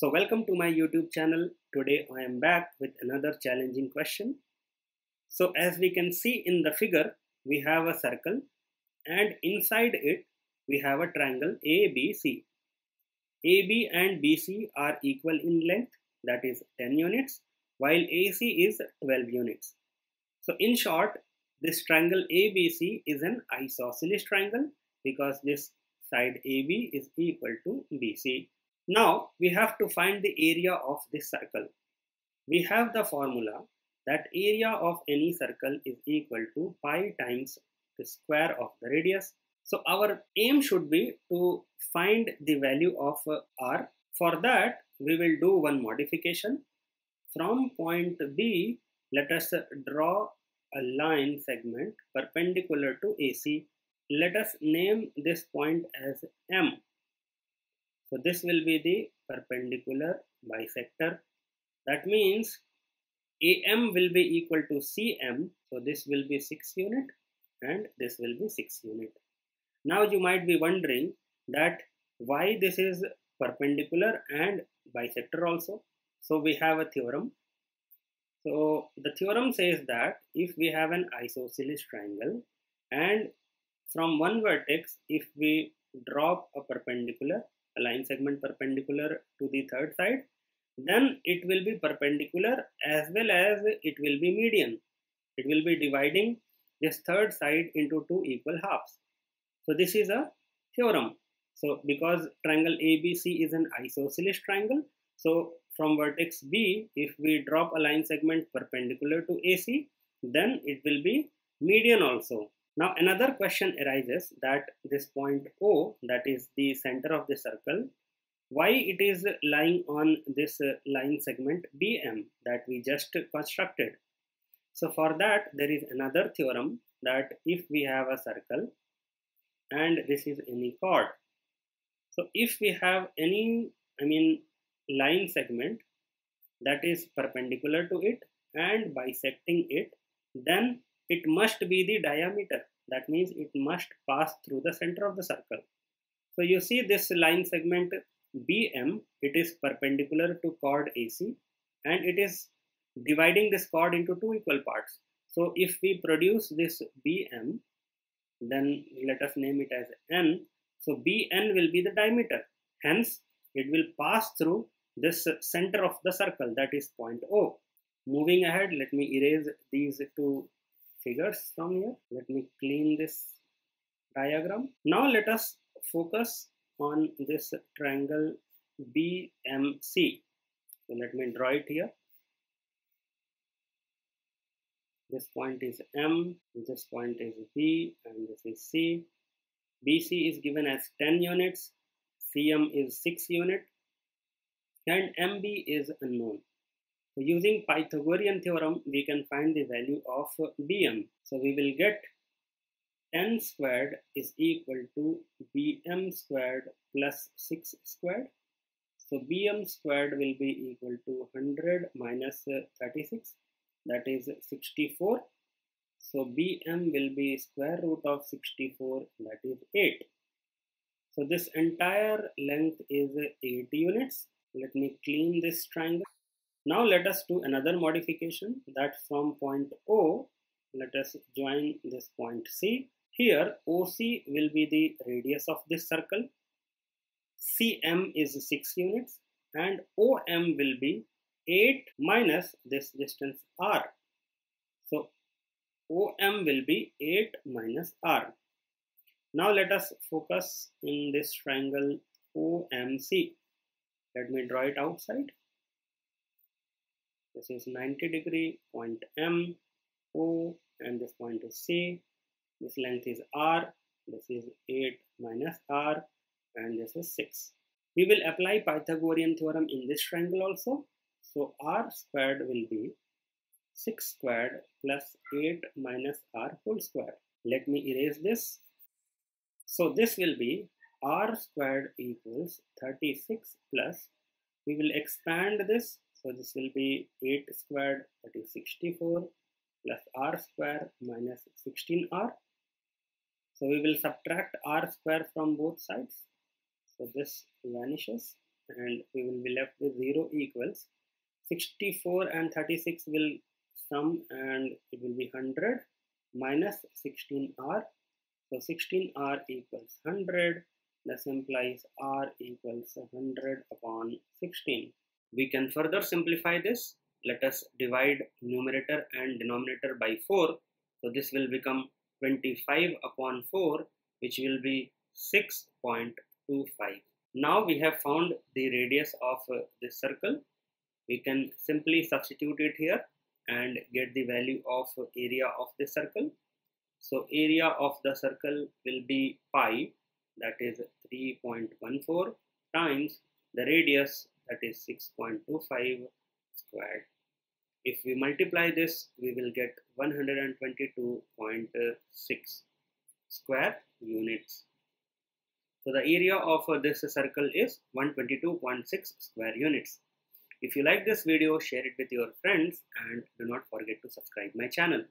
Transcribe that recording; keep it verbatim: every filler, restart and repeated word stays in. So welcome to my YouTube channel. Today I am back with another challenging question. So as we can see in the figure, we have a circle and inside it we have a triangle A B C. A B and B C are equal in length, that is ten units, while A C is twelve units. So in short, this triangle A B C is an isosceles triangle because this side A B is equal to B C. Now we have to find the area of this circle. We have the formula that area of any circle is equal to pi times the square of the radius. So our aim should be to find the value of R. For that, we will do one modification. From point B, let us draw a line segment perpendicular to A C. Let us name this point as M. So this will be the perpendicular bisector. That means A M will be equal to C M. So this will be six unit and this will be six unit. Now you might be wondering that why this is perpendicular and bisector also. So we have a theorem. So the theorem says that if we have an isosceles triangle and from one vertex, if we drop a perpendicular, a line segment perpendicular to the third side, then it will be perpendicular as well as it will be median. It will be dividing this third side into two equal halves. So this is a theorem. So because triangle A B C is an isosceles triangle, so from vertex B, if we drop a line segment perpendicular to A C, then it will be median also. Now another question arises that this point O, that is the center of the circle, why it is lying on this line segment B M that we just constructed. So for that, there is another theorem that if we have a circle and this is any chord, so if we have any, I mean, line segment that is perpendicular to it and bisecting it, then it must be the diameter. That means it must pass through the center of the circle. So you see this line segment B M, it is perpendicular to chord A C and it is dividing this chord into two equal parts. So if we produce this B M, then let us name it as N. So B N will be the diameter. Hence, it will pass through this center of the circle, that is point O. Moving ahead, let me erase these two figures from here. Let me clean this diagram. Now let us focus on this triangle B M C. So let me draw it here. This point is M, this point is B, and this is C. B C is given as ten units, C M is six unit, and M B is unknown. So using Pythagorean theorem, we can find the value of B M. So we will get ten squared is equal to B M squared plus six squared. So B M squared will be equal to one hundred minus thirty-six. That is sixty-four. So B M will be square root of sixty-four, that is eight. So this entire length is eight units. Let me clean this triangle. Now let us do another modification, that from point O, let us join this point C. Here O C will be the radius of this circle. C M is six units and O M will be eight minus this distance R. So O M will be eight minus R. Now let us focus in this triangle O M C. Let me draw it outside. This is ninety degree, point M, O, and this point is C. This length is R, this is eight minus R, and this is six. We will apply Pythagorean theorem in this triangle also. So R squared will be six squared plus eight minus R whole square. Let me erase this. So this will be R squared equals thirty-six plus, we will expand this. So this will be eight squared, that is sixty-four, plus R square minus sixteen R. So we will subtract R square from both sides. So this vanishes and we will be left with zero equals sixty-four and thirty-six will sum and it will be one hundred minus sixteen r. So sixteen r equals one hundred. This implies r equals one hundred upon sixteen. We can further simplify this. Let us divide numerator and denominator by four. So this will become twenty-five upon four, which will be six point two five. Now we have found the radius of uh, this circle. We can simply substitute it here and get the value of area of the circle. So area of the circle will be pi, that is three point one four, times the radius, that is six point two five squared. If we multiply this, we will get one hundred twenty-two point six square units. So the area of this circle is one hundred twenty-two point six square units. If you like this video, share it with your friends and do not forget to subscribe my channel.